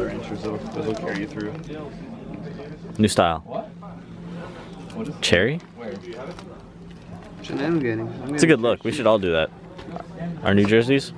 other answers that'll carry you through. New style. What? Cherry? Where? I'm getting it's a good look. We should all do that. Our new jerseys.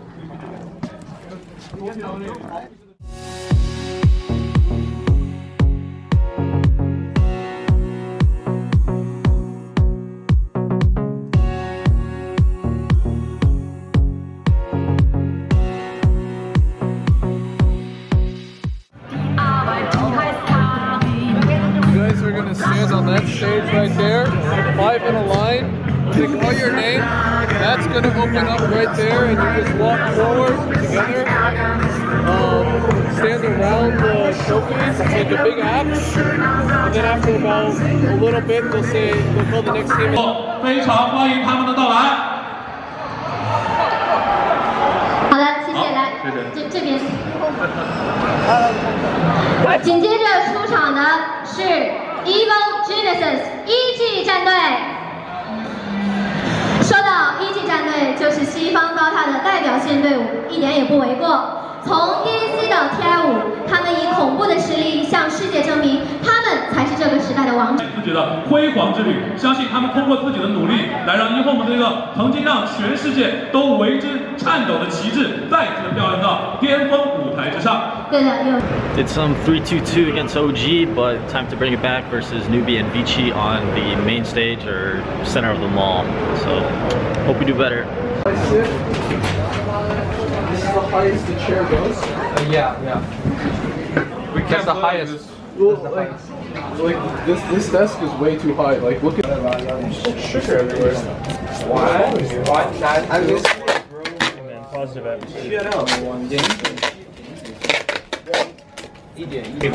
紧接着出场的是 Genesis EG 战队。说到 EG 战队，就是西方高泰的代表性队伍，一点也不为过。从 DC 到 TI 5，他们以恐怖的实力向世界证明，他们才是这个时代的王者。自己的辉煌之旅，相信他们通过自己的努力，来让英雄们这个曾经让全世界都为之颤抖的旗帜，再次飘扬到巅峰舞台之上。 Did some 3-2-2 against OG, but time to bring it back versus Newbie and Vici on the main stage or center of the mall. So, hope we do better. This is the highest the chair goes? Yeah. That's the highest. Well, like this desk is way too high. Like, look at that. There's sugar everywhere. What? I missed it, bro. Hey man, positive atmosphere. Shut up. One game. 一点一点，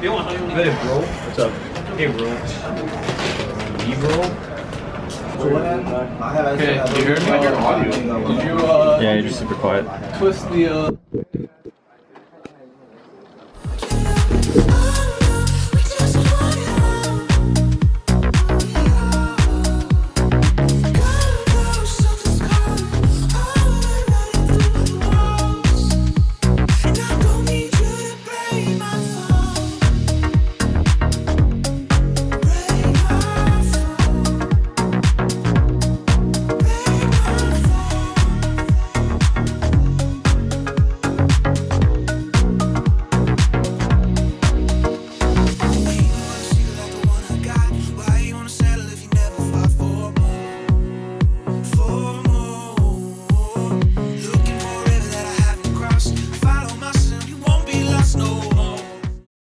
别往上用力。Hey bro, what's up? Hey bro, me bro. Okay, you heard my audio. Did you? Yeah, you're just super quiet. Twist the.